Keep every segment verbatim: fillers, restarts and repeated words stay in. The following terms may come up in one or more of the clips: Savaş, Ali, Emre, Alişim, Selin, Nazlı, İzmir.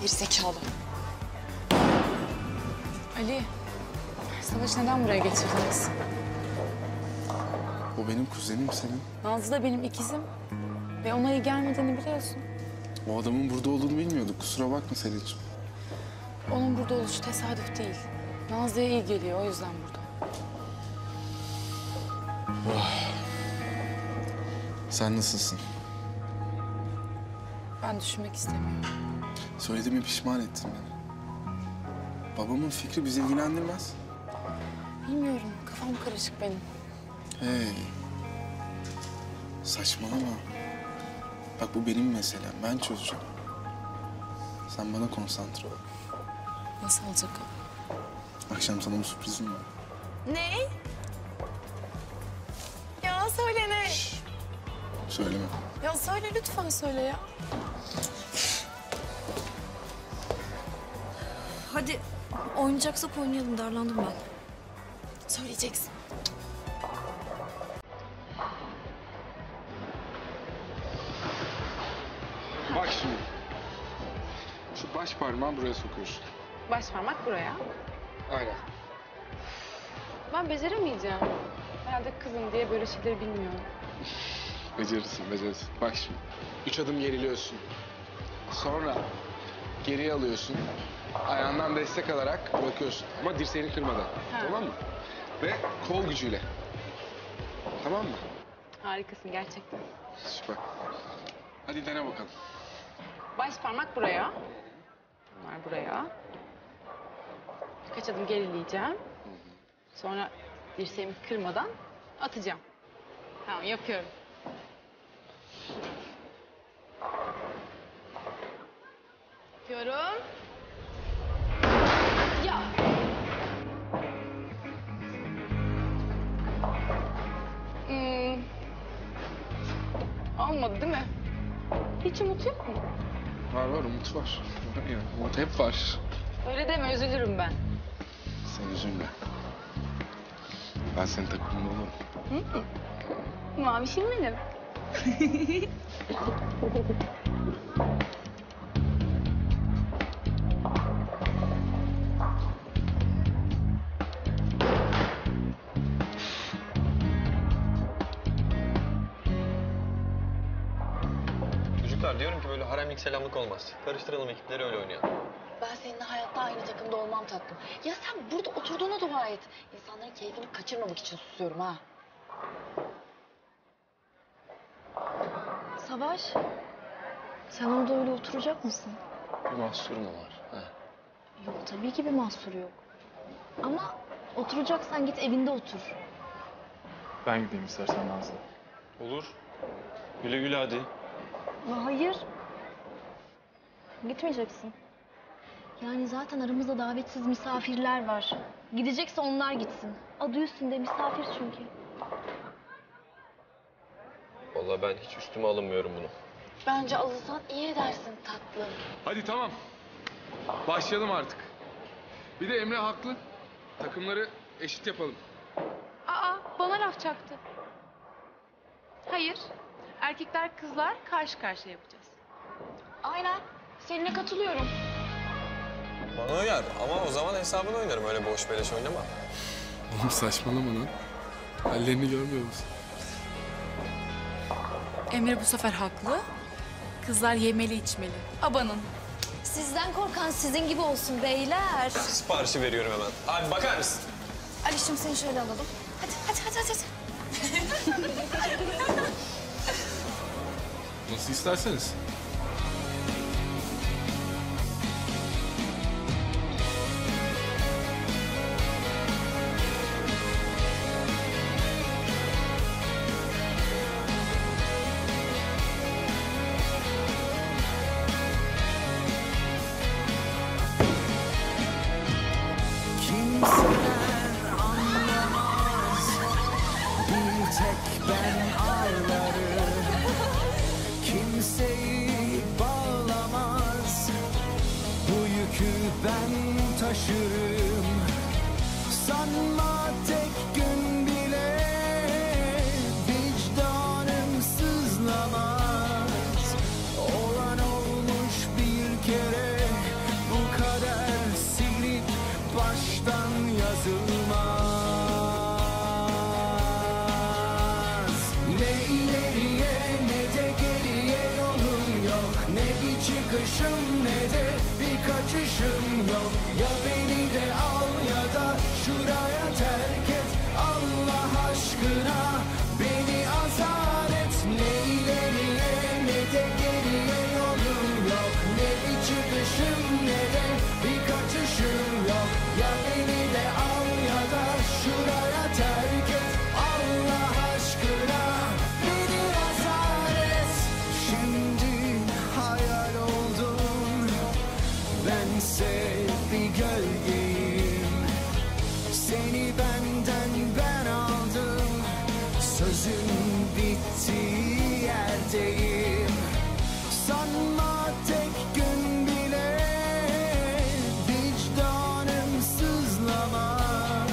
Gerizekalı. Ali, Savaş'ı neden buraya getirdiniz? O benim kuzenim senin. Nazlı da benim ikizim. Ve ona iyi gelmediğini biliyorsun. O adamın burada olduğunu bilmiyorduk. Kusura bakma Selin'ciğim. Onun burada oluşu tesadüf değil. Nazlı'ya iyi geliyor. O yüzden burada. Oh. Sen nasılsın? Ben düşünmek istemiyorum. Söylediğimi pişman ettin beni. Babamın fikri bizi ilgilendirmez. Bilmiyorum. Kafam karışık benim. Hey. Saçmalama. Bak bu benim meselem. Ben çözeceğim. Sen bana konsantre ol. Nasıl olacak o? Akşam sana bir sürprizim var. Ne? Ya söyle ne? Şşş. Söyleme. Ya söyle lütfen söyle ya. Hadi oynayacaksak oynayalım. Darlandım ben. Söyleyeceksin. Bak şimdi. Şu baş parmağını buraya sokuyorsun. Baş parmak buraya. Aynen. Ben beceremeyeceğim. Herhalde kızım diye böyle şeyleri bilmiyorum. Becerirsin, becerirsin. Bak şimdi. Üç adım geriliyorsun. Sonra geriye alıyorsun. Ayağından destek alarak bırakıyorsun. Ama dirseğini kırmadan. Ha. Tamam mı? Ve kol gücüyle. Tamam mı? Harikasın gerçekten. Süper. Hadi dene bakalım. Baş parmak buraya. Bunlar buraya. Birkaç adım gerileyeceğim. Sonra dirseğimi kırmadan atacağım. Tamam yapıyorum. Yapıyorum. Ya. Hmm. Olmadı değil mi? Hiç umut yok mu? Var var, umut var. Umut hep var. Öyle deme, üzülürüm ben. Sen üzülme. Ben senin takımında olurum. Hı hı. Mavişim benim. Diyorum ki böyle haremlik selamlık olmaz. Karıştıralım ekipleri, öyle oynayalım. Ben seninle hayatta aynı takımda olmam tatlım. Ya sen burada oturduğuna dua et. İnsanların keyfini kaçırmamak için susuyorum ha. Savaş, sen orada öyle oturacak mısın? Bir mahsur mu var? He. Yok tabii ki bir mahsur yok. Ama oturacaksan git evinde otur. Ben gideyim istersen Nazlı. Olur. Güle güle hadi. Hayır. Gitmeyeceksin. Yani zaten aramızda davetsiz misafirler var. Gidecekse onlar gitsin. Adı üstünde misafir çünkü. Vallahi ben hiç üstüme alınmıyorum bunu. Bence alırsan iyi edersin tatlım. Hadi tamam. Başlayalım artık. Bir de Emre haklı. Takımları eşit yapalım. Aa, bana laf çaktı. Hayır. Erkekler, kızlar karşı karşıya yapacağız. Aynen. Seninle katılıyorum. Bana uyar ama o zaman hesabını oynarım. Öyle boş beleş oynama. Oğlum saçmalama lan. Hallerini görmüyor musun? Emre bu sefer haklı. Kızlar yemeli içmeli. Abanın. Sizden korkan sizin gibi olsun beyler. Siparişi veriyorum hemen. Abi bakar mısın? Alişim seni şöyle alalım. Hadi hadi hadi hadi. hadi. Nasıl isterseniz. Kimseler anlamaz, bir tek ben ağlarım. Kimseyi bağlamaz, bu yükü ben taşırım. Sanma tek gün bile vicdanım sızlamaz. Olan olmuş bir kere. bakışım ne de bir kaçışım yok. Ya beni de al ya da şuraya terk et. Allah aşkına beni azar et. Ne ileriye ne de geriye yolum yok. Ne bir çıkışım ne de bir kaçışım yok. Ya beni de al ya da şuraya terk et. Allah aşkına beni azar et. Şimdi hayal oldum, bense bir gölgeyim. Seni benden ben aldım, sözün bittiği yerdeyim. Sanma tek gün bile vicdanım sızlamaz.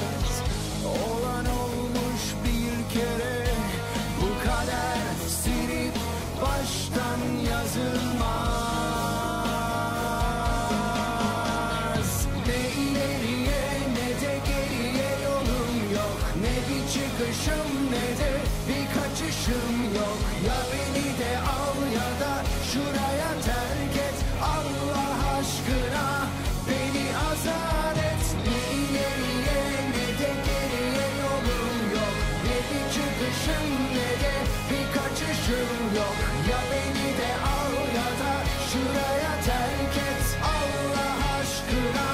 Olan olmuş bir kere, bu kader silip baştan yazılmaz. Ne ileriye ne de geriye yolum yok. Ne bir çıkışım ne de bir kaçışım yok. Ya beni de al ya da şuraya terk et. Allah aşkına beni azar et. Ne ileriye ne de geriye yolum yok. Ne bir çıkışım ne de bir kaçışım yok. Ya beni de al ya da şuraya terk et. Allah aşkına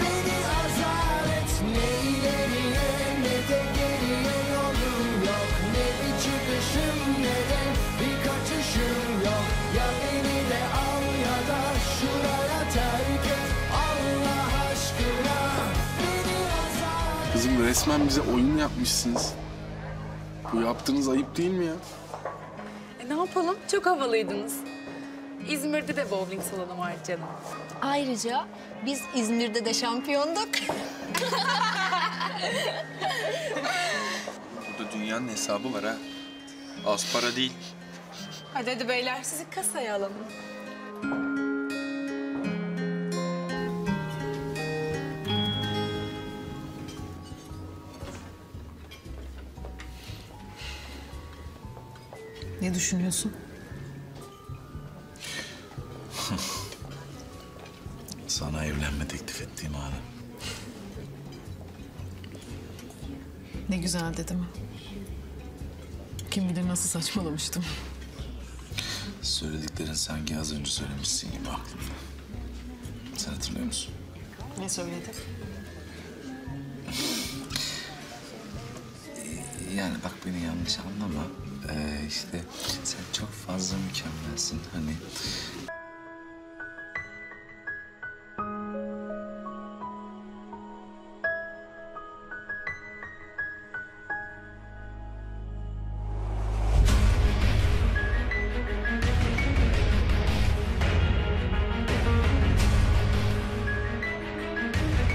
beni azar et. Ne ileriye ne de geriye yolum yok. Ne bir çıkışım ne de bir kaçışım yok. Ya beni de al ya da şuraya terk et. Allah aşkına beni azar et. Kızım resmen bize oyun yapmışsınız. Bu yaptığınız ayıp değil mi ya? E, ne yapalım? Çok havalıydınız. İzmir'de de bowling salonu var canım. Ayrıca biz İzmir'de de şampiyonduk. Burada dünyanın hesabı var ha. Az para değil. Hadi hadi beyler, sizi kasaya alalım. Ne düşünüyorsun? Sana evlenme teklif ettiğim anı. Ne güzel dedim. Kim bilir nasıl saçmalamıştım. Söylediklerin sanki az önce söylemişsin gibi aklımda. Sen hatırlıyor musun? Ne söyledin? Yani bak beni yanlış anlama. Ee, işte sen çok fazla mükemmelsin hani.